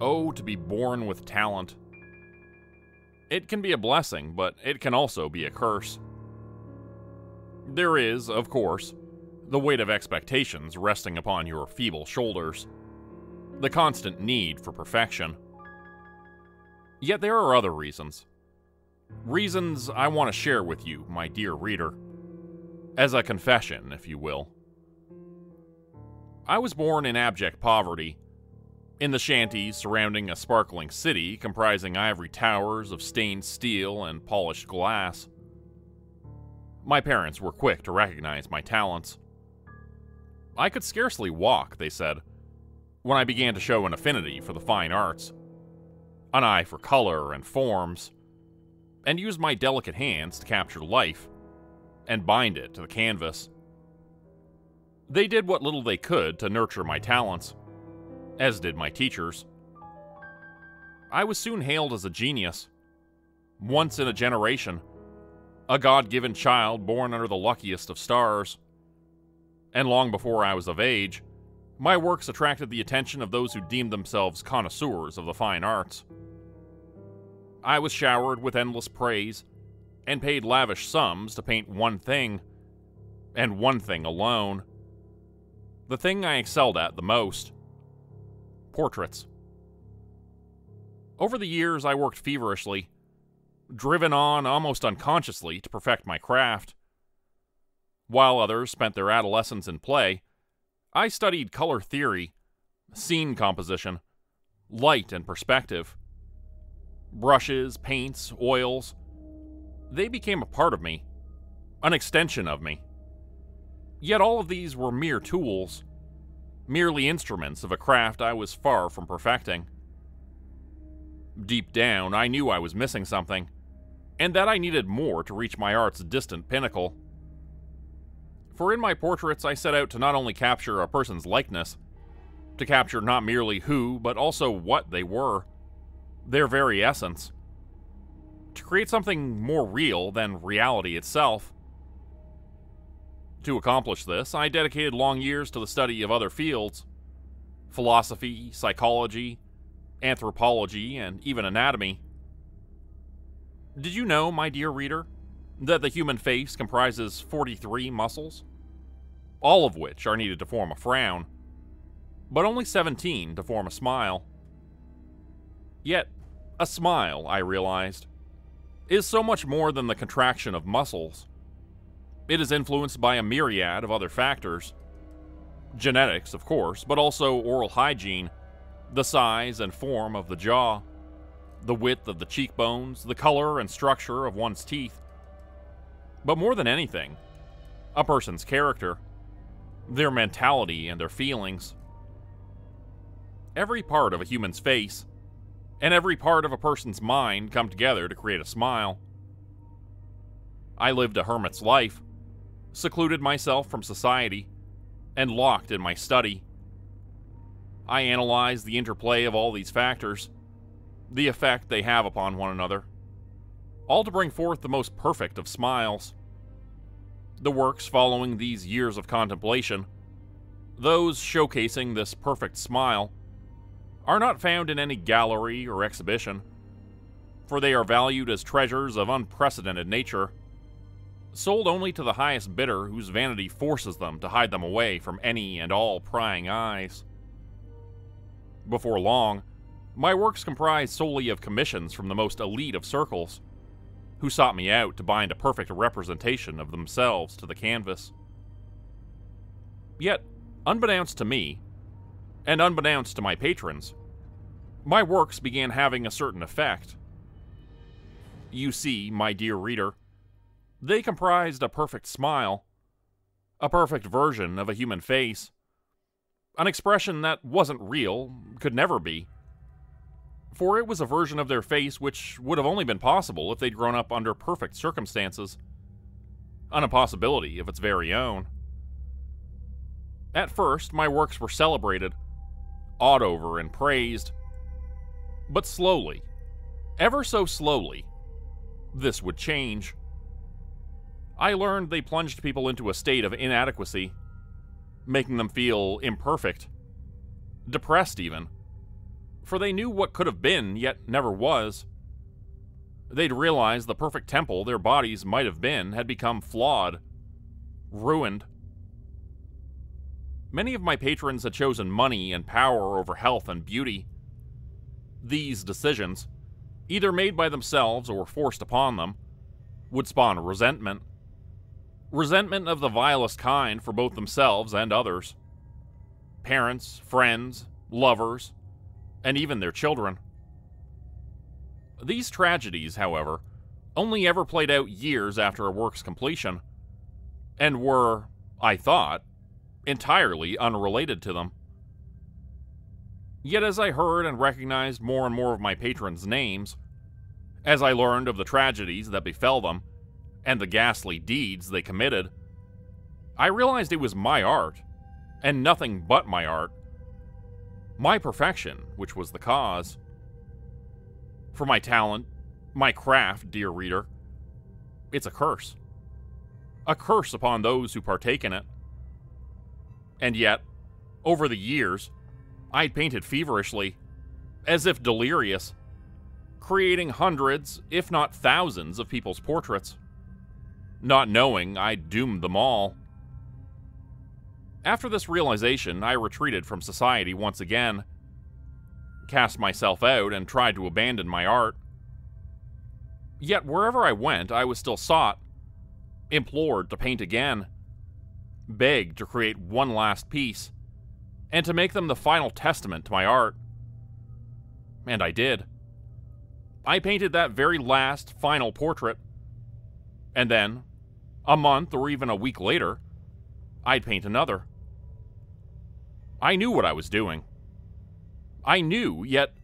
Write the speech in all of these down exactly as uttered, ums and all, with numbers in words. Oh, to be born with talent. It can be a blessing, but it can also be a curse. There is, of course, the weight of expectations resting upon your feeble shoulders, the constant need for perfection. Yet there are other reasons. Reasons I want to share with you, my dear reader, as a confession, if you will. I was born in abject poverty, in the shanties surrounding a sparkling city comprising ivory towers of stained steel and polished glass. My parents were quick to recognize my talents. I could scarcely walk, they said, when I began to show an affinity for the fine arts, an eye for color and forms, and used my delicate hands to capture life and bind it to the canvas. They did what little they could to nurture my talents, as did my teachers. I was soon hailed as a genius, once in a generation, a God-given child born under the luckiest of stars. And long before I was of age, my works attracted the attention of those who deemed themselves connoisseurs of the fine arts. I was showered with endless praise, and paid lavish sums to paint one thing, and one thing alone. The thing I excelled at the most: portraits. Over the years, I worked feverishly, driven on almost unconsciously to perfect my craft. While others spent their adolescence in play, I studied color theory, scene composition, light and perspective. Brushes, paints, oils, they became a part of me, an extension of me. Yet all of these were mere tools, merely instruments of a craft I was far from perfecting. Deep down, I knew I was missing something, and that I needed more to reach my art's distant pinnacle. For in my portraits, I set out to not only capture a person's likeness, to capture not merely who, but also what they were, their very essence, to create something more real than reality itself. To accomplish this, I dedicated long years to the study of other fields: philosophy, psychology, anthropology, and even anatomy. Did you know, my dear reader, that the human face comprises forty-three muscles, all of which are needed to form a frown, but only seventeen to form a smile? Yet, a smile, I realized, is so much more than the contraction of muscles. It is influenced by a myriad of other factors. Genetics, of course, but also oral hygiene, the size and form of the jaw, the width of the cheekbones, the color and structure of one's teeth. But more than anything, a person's character, their mentality and their feelings. Every part of a human's face and every part of a person's mind come together to create a smile. I lived a hermit's life, secluded myself from society, and locked in my study. I analyzed the interplay of all these factors, the effect they have upon one another, all to bring forth the most perfect of smiles. The works following these years of contemplation, those showcasing this perfect smile, are not found in any gallery or exhibition, for they are valued as treasures of unprecedented nature, sold only to the highest bidder whose vanity forces them to hide them away from any and all prying eyes. Before long, my works comprised solely of commissions from the most elite of circles, who sought me out to bind a perfect representation of themselves to the canvas. Yet, unbeknownst to me, and unbeknownst to my patrons, my works began having a certain effect. You see, my dear reader, they comprised a perfect smile, a perfect version of a human face, an expression that wasn't real, could never be, for it was a version of their face which would have only been possible if they'd grown up under perfect circumstances, an impossibility of its very own. At first, my works were celebrated, awed over and praised, but slowly, ever so slowly, this would change. I learned they plunged people into a state of inadequacy, making them feel imperfect, depressed even, for they knew what could have been, yet never was. They'd realized the perfect temple their bodies might have been had become flawed, ruined. Many of my patrons had chosen money and power over health and beauty. These decisions, either made by themselves or forced upon them, would spawn resentment. Resentment of the vilest kind for both themselves and others. Parents, friends, lovers, and even their children. These tragedies, however, only ever played out years after a work's completion, and were, I thought, entirely unrelated to them. Yet as I heard and recognized more and more of my patrons' names, as I learned of the tragedies that befell them, and the ghastly deeds they committed, I realized it was my art, and nothing but my art, my perfection, which was the cause. For my talent, my craft, dear reader, it's a curse. A curse upon those who partake in it. And yet, over the years, I'd painted feverishly, as if delirious, creating hundreds, if not thousands, of people's portraits, not knowing I'd doomed them all. After this realization, I retreated from society once again, cast myself out, and tried to abandon my art. Yet wherever I went, I was still sought, implored to paint again, begged to create one last piece, and to make them the final testament to my art. And I did. I painted that very last, final portrait. And then, a month or even a week later, I'd paint another. I knew what I was doing. I knew, yet,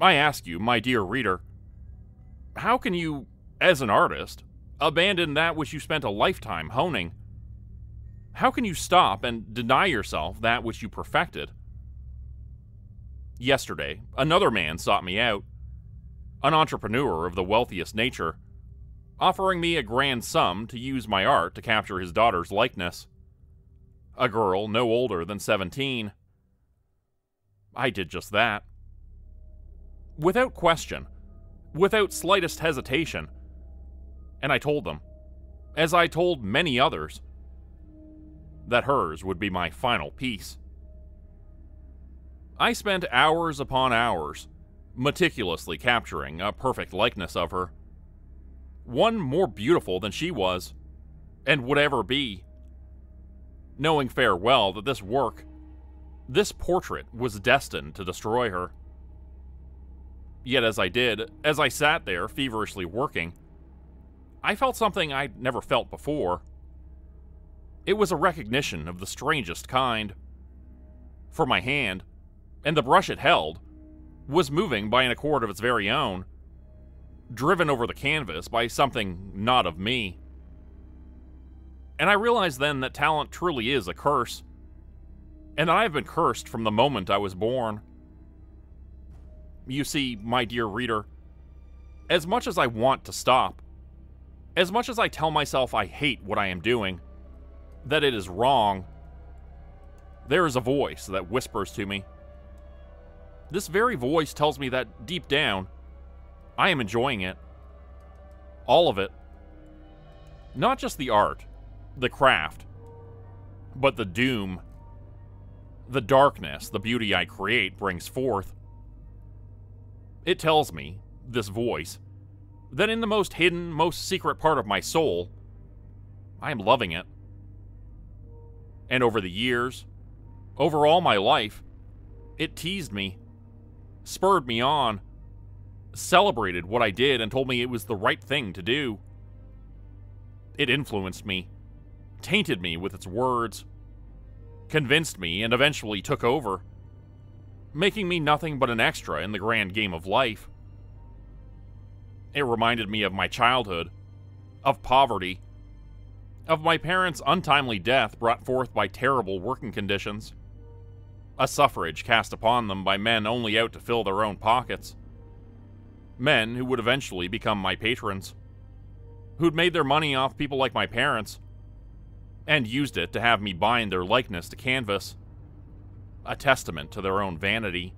I ask you, my dear reader, how can you, as an artist, abandon that which you spent a lifetime honing? How can you stop and deny yourself that which you perfected? Yesterday, another man sought me out, an entrepreneur of the wealthiest nature, offering me a grand sum to use my art to capture his daughter's likeness, a girl no older than seventeen. I did just that. Without question, without slightest hesitation, and I told them, as I told many others, that hers would be my final piece. I spent hours upon hours, meticulously capturing a perfect likeness of her. One more beautiful than she was, and would ever be. Knowing fair well that this work, this portrait, was destined to destroy her. Yet as I did, as I sat there feverishly working, I felt something I'd never felt before. It was a recognition of the strangest kind. For my hand, and the brush it held, was moving by an accord of its very own, driven over the canvas by something not of me. And I realized then that talent truly is a curse, and that I have been cursed from the moment I was born. You see, my dear reader, as much as I want to stop, as much as I tell myself I hate what I am doing, that it is wrong, there is a voice that whispers to me. This very voice tells me that, deep down, I am enjoying it. All of it. Not just the art, the craft, but the doom, the darkness the beauty I create brings forth. It tells me, this voice, that in the most hidden, most secret part of my soul, I am loving it. And over the years, over all my life, it teased me, spurred me on, celebrated what I did and told me it was the right thing to do. It influenced me, tainted me with its words, convinced me, and eventually took over, making me nothing but an extra in the grand game of life. It reminded me of my childhood, of poverty, of my parents' untimely death brought forth by terrible working conditions, a suffrage cast upon them by men only out to fill their own pockets, men who would eventually become my patrons, who'd made their money off people like my parents, and used it to have me bind their likeness to canvas, a testament to their own vanity.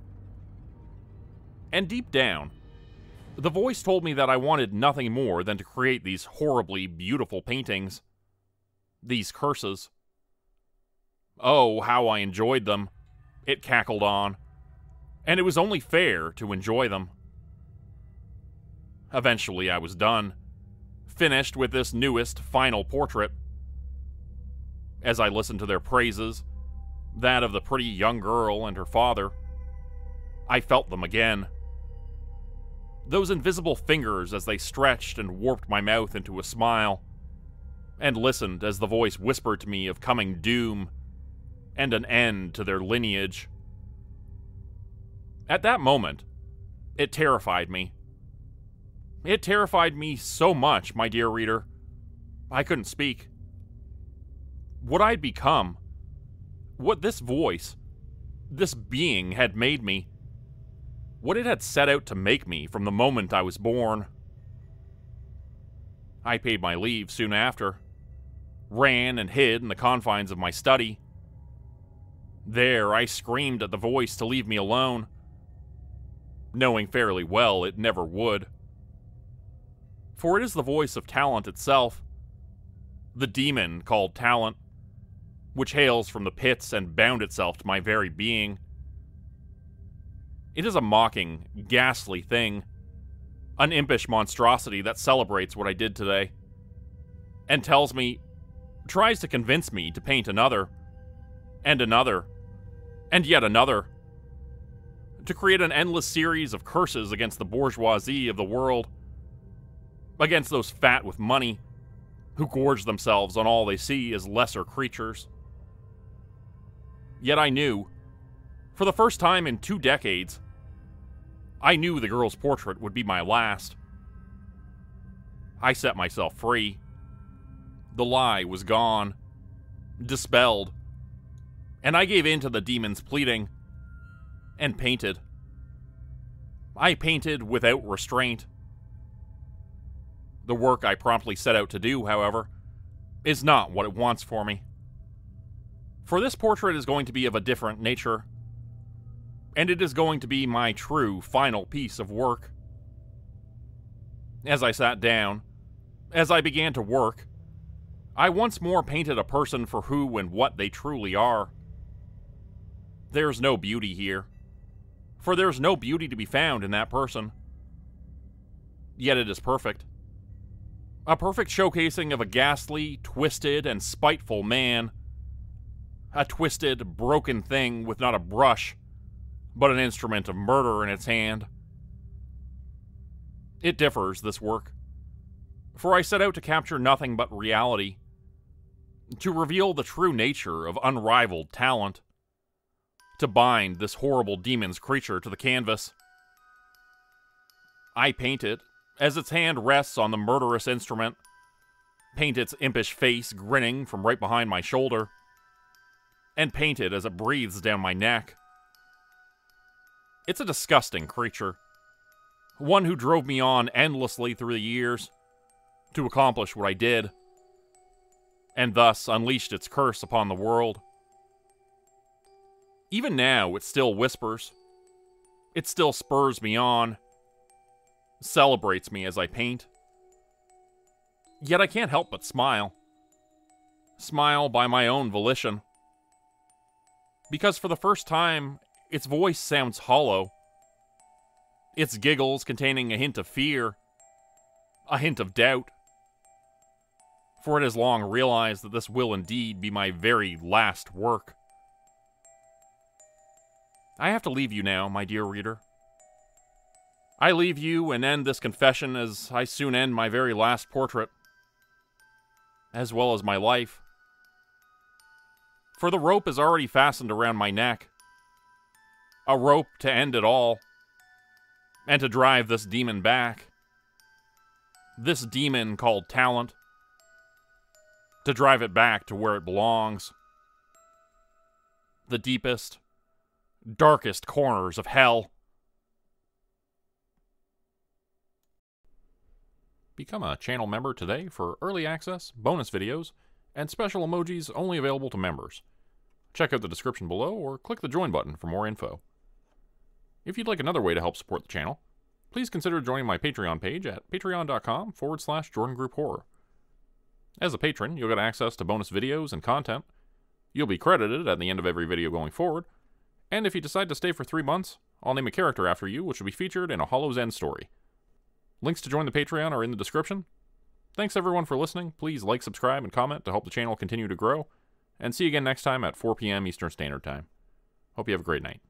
And deep down, the voice told me that I wanted nothing more than to create these horribly beautiful paintings. These curses. Oh, how I enjoyed them. It cackled on. And it was only fair to enjoy them. Eventually I was done, finished with this newest, final portrait. As I listened to their praises, that of the pretty young girl and her father, I felt them again. Those invisible fingers as they stretched and warped my mouth into a smile, and listened as the voice whispered to me of coming doom and an end to their lineage. At that moment, it terrified me. It terrified me so much, my dear reader, I couldn't speak. What I'd become, what this voice, this being had made me, what it had set out to make me from the moment I was born. I paid my leave soon after, ran and hid in the confines of my study. There I screamed at the voice to leave me alone, knowing fairly well it never would. For it is the voice of talent itself, the demon called talent, which hails from the pits and bound itself to my very being. It is a mocking, ghastly thing, an impish monstrosity that celebrates what I did today, and tells me, tries to convince me to paint another, and another, and yet another, to create an endless series of curses against the bourgeoisie of the world, against those fat with money, who gorge themselves on all they see as lesser creatures. Yet I knew, for the first time in two decades, I knew the girl's portrait would be my last. I set myself free. The lie was gone, dispelled, and I gave in to the demon's pleading, and painted. I painted without restraint. The work I promptly set out to do, however, is not what it wants for me. For this portrait is going to be of a different nature, and it is going to be my true final piece of work. As I sat down, as I began to work, I once more painted a person for who and what they truly are. There's no beauty here, for there's no beauty to be found in that person. Yet it is perfect. A perfect showcasing of a ghastly, twisted, and spiteful man. A twisted, broken thing with not a brush, but an instrument of murder in its hand. It differs, this work, for I set out to capture nothing but reality, to reveal the true nature of unrivaled talent, to bind this horrible demon's creature to the canvas. I paint it, as its hand rests on the murderous instrument, paint its impish face grinning from right behind my shoulder, and paint it as it breathes down my neck. It's a disgusting creature, one who drove me on endlessly through the years to accomplish what I did, and thus unleashed its curse upon the world. Even now, it still whispers. It still spurs me on, celebrates me as I paint. Yet I can't help but smile. Smile by my own volition. Because for the first time, its voice sounds hollow. Its giggles containing a hint of fear, a hint of doubt. For it has long realized that this will indeed be my very last work. I have to leave you now, my dear reader. I leave you and end this confession as I soon end my very last portrait, as well as my life. For the rope is already fastened around my neck, a rope to end it all, and to drive this demon back, this demon called talent, to drive it back to where it belongs, the deepest, darkest corners of hell. Become a channel member today for early access, bonus videos, and special emojis only available to members. Check out the description below or click the join button for more info. If you'd like another way to help support the channel, please consider joining my Patreon page at patreon.com forward slash Jordan Grupe Horror. As a patron, you'll get access to bonus videos and content. You'll be credited at the end of every video going forward. And if you decide to stay for three months, I'll name a character after you, which will be featured in a Hollow's End story. Links to join the Patreon are in the description. Thanks everyone for listening. Please like, subscribe, and comment to help the channel continue to grow. And see you again next time at four p m Eastern Standard Time. Hope you have a great night.